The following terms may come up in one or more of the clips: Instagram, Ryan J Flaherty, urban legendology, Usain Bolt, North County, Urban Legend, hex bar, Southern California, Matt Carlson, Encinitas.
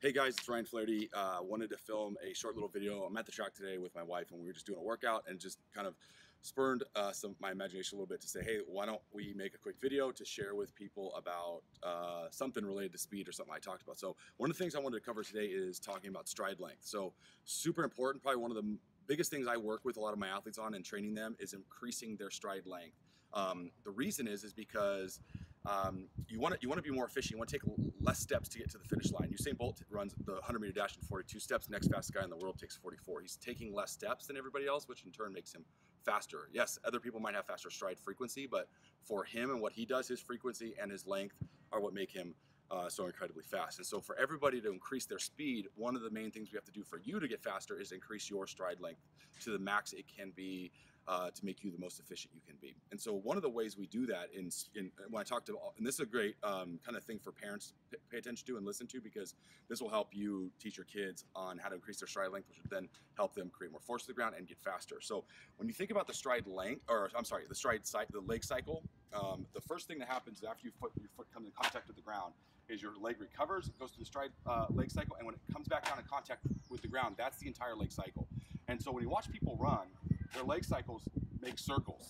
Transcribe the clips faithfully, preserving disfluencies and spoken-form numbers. Hey guys, it's Ryan Flaherty. Uh, wanted to film a short little video. I'm at the track today with my wife and we were just doing a workout and just kind of spurned uh, some my imagination a little bit to say, hey, why don't we make a quick video to share with people about uh, something related to speed or something I talked about. So one of the things I wanted to cover today is talking about stride length. So super important, probably one of the biggest things I work with a lot of my athletes on and training them is increasing their stride length. Um, the reason is, is because Um, you want to you want to be more efficient. You want to take less steps to get to the finish line. Usain Bolt runs the one hundred meter dash in forty-two steps. Next fastest guy in the world takes forty-four. He's taking less steps than everybody else, which in turn makes him faster. Yes, other people might have faster stride frequency, but for him and what he does, his frequency and his length are what make him uh, so incredibly fast. And so for everybody to increase their speed, one of the main things we have to do for you to get faster is increase your stride length to the max it can be uh, to make you the most efficient you can be. And so one of the ways we do that in, in when I talk to, and this is a great um, kind of thing for parents to pay attention to and listen to, because this will help you teach your kids on how to increase their stride length, which would then help them create more force to the ground and get faster. So when you think about the stride length, or I'm sorry, the stride cycle, the leg cycle. Um, the first thing that happens after you foot, your foot comes in contact with the ground is your leg recovers, it goes through the stride uh, leg cycle, and when it comes back down in contact with the ground, that's the entire leg cycle. And so when you watch people run, their leg cycles make circles,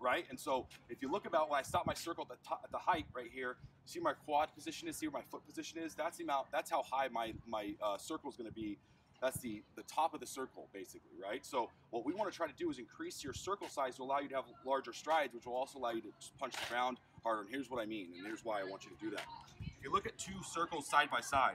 right? And so if you look about when I stop my circle at the, top, at the height right here, see where my quad position is, see where my foot position is, that's the amount, that's how high my, my uh, circle is going to be. That's the, the top of the circle, basically, right? So what we want to try to do is increase your circle size to allow you to have larger strides, which will also allow you to punch the ground harder. And here's what I mean, and here's why I want you to do that. If you look at two circles side by side,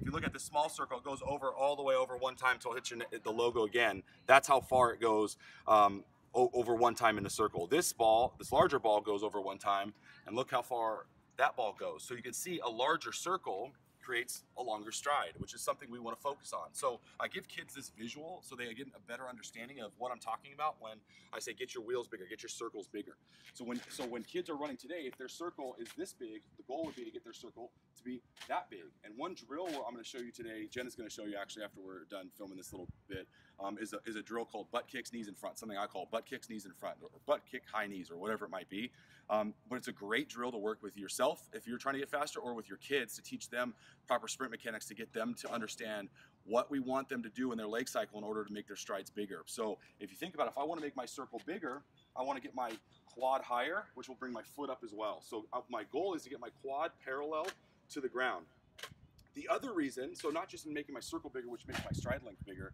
if you look at this small circle, it goes over all the way over one time until it hits the logo again. That's how far it goes um, over one time in a circle. This ball, this larger ball, goes over one time, and look how far that ball goes. So you can see a larger circle creates a longer stride, which is something we want to focus on. So I give kids this visual so they get a better understanding of what I'm talking about when I say get your wheels bigger, get your circles bigger. So when so when kids are running today, if their circle is this big, the goal would be to get their circle to be that big. And one drill I'm going to show you today, Jen is going to show you actually after we're done filming this little bit, um, is, a, is a drill called butt kicks, knees in front, something I call butt kicks, knees in front, or butt kick, high knees, or whatever it might be. Um, but it's a great drill to work with yourself if you're trying to get faster, or with your kids to teach them proper sprint mechanics to get them to understand what we want them to do in their leg cycle in order to make their strides bigger. So if you think about it, if I want to make my circle bigger, I want to get my quad higher, which will bring my foot up as well. So my goal is to get my quad parallel to the ground. The other reason, so not just in making my circle bigger, which makes my stride length bigger,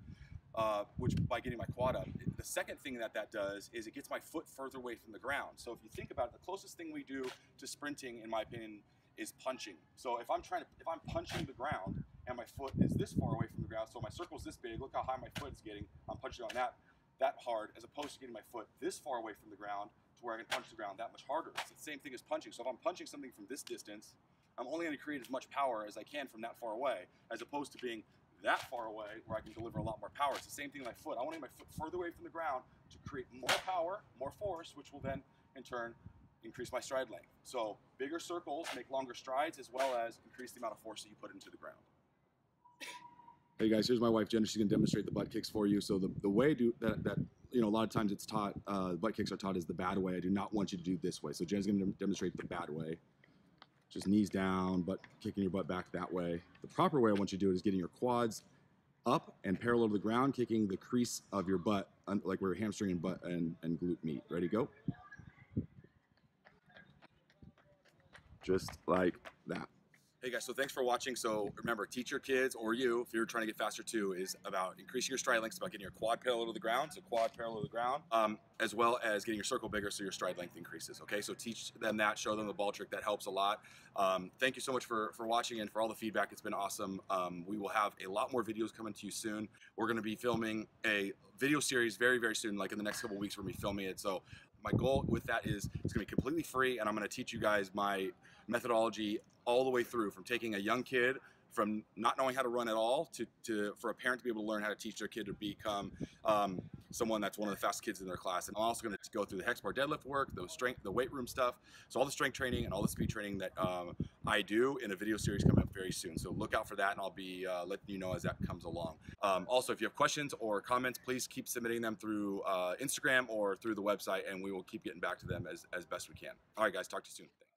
Uh, which by getting my quad up. The second thing that that does is it gets my foot further away from the ground. So if you think about it, the closest thing we do to sprinting, in my opinion, is punching. So if I'm trying to, if I'm punching the ground and my foot is this far away from the ground, so my circle's this big, look how high my foot is getting, I'm punching on that, that hard, as opposed to getting my foot this far away from the ground to where I can punch the ground that much harder. It's the same thing as punching. So if I'm punching something from this distance, I'm only going to create as much power as I can from that far away, as opposed to being that far away where I can deliver a lot more power. It's the same thing with my foot. I want to get my foot further away from the ground to create more power, more force, which will then in turn increase my stride length. So bigger circles make longer strides, as well as increase the amount of force that you put into the ground. Hey guys, here's my wife Jen. She's gonna demonstrate the butt kicks for you. So the, the way do that, that you know, a lot of times it's taught, uh, butt kicks are taught as the bad way. I do not want you to do this way. So Jen's gonna demonstrate the bad way. Just knees down, butt kicking your butt back that way. The proper way I want you to do it is getting your quads up and parallel to the ground, kicking the crease of your butt, like where your hamstring and butt and, and glute meet. Ready, go. Just like that. Hey guys, so thanks for watching. So remember, teach your kids, or you, if you're trying to get faster too, is about increasing your stride length, about getting your quad parallel to the ground, so quad parallel to the ground, um, as well as getting your circle bigger so your stride length increases, okay? So teach them that, show them the ball trick, that helps a lot. Um, thank you so much for, for watching and for all the feedback, it's been awesome. Um, we will have a lot more videos coming to you soon. We're gonna be filming a video series very, very soon, like in the next couple of weeks we're gonna be filming it. So my goal with that is it's gonna be completely free, and I'm gonna teach you guys my methodology all the way through, from taking a young kid from not knowing how to run at all to, to for a parent to be able to learn how to teach their kid to become um, someone that's one of the fastest kids in their class. And I'm also going to go through the hex bar deadlift work, the strength, the weight room stuff. So all the strength training and all the speed training that um, I do in a video series coming up very soon. So look out for that, and I'll be uh, letting you know as that comes along. Um, also, if you have questions or comments, please keep submitting them through uh, Instagram or through the website, and we will keep getting back to them as, as best we can. All right, guys, talk to you soon. Thanks.